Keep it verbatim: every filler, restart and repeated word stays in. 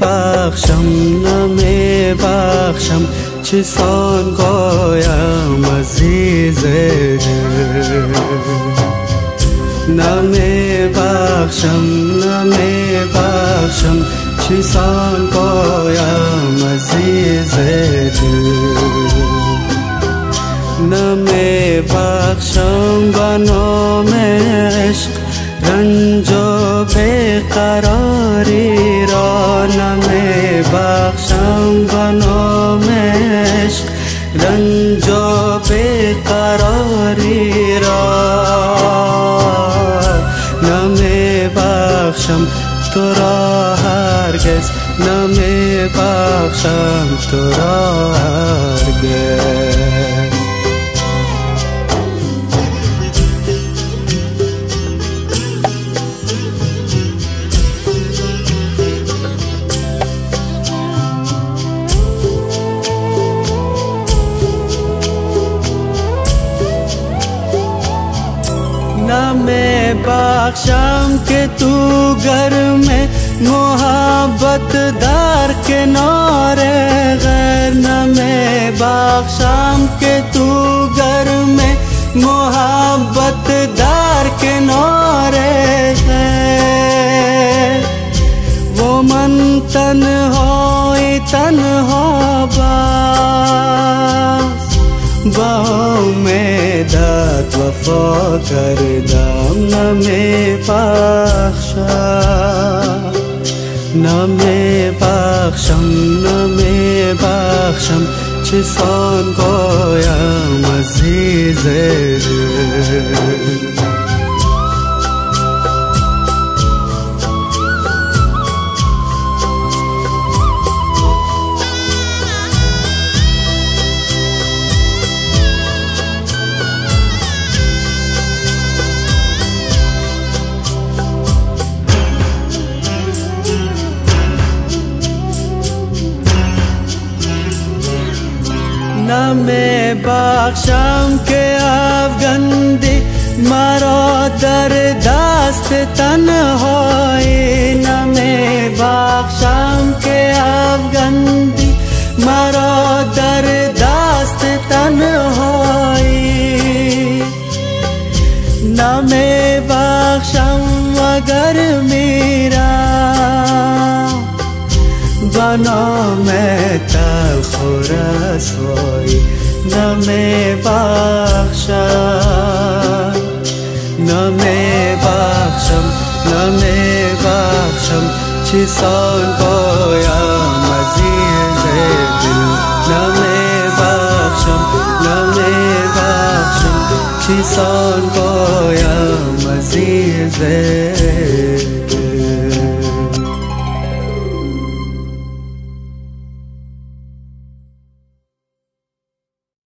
بخشم نمی بخشم چیسان گایم عزیز دل نمی بخشم نمی بخشم چیسان گایم عزیز دل نمی بخشم با نام عشق رنج و بیقراری را نمی بخشم با نام عشق رنج و بیقراری را نمی بخشم تو را هرگز نمی بخشم تو را هرگز नमे बख्शम के तू घर में मोहब्बत दार के नारे गैर नमे बख्शम के तू घर में मोहब्बत दार के नारे गैर वो मन तन्हा तन्हा बास बाहों में दात वफा कर दाम नमे बख्शम नमे बख्शम नमे बख्शम چیسان گویم عزیز دل نمی بخشم که افغندی مرا در دست تنهایی نمی بخشم که افغندی مرا در دست تنهایی نمی بخشم اگر میرم با نام تلخ و رسوایی نمی بخشم نمی بخشم نمی بخشم چیسان گویم عزیز دل نمی بخشم نمی بخشم چیسان گویم عزیز دل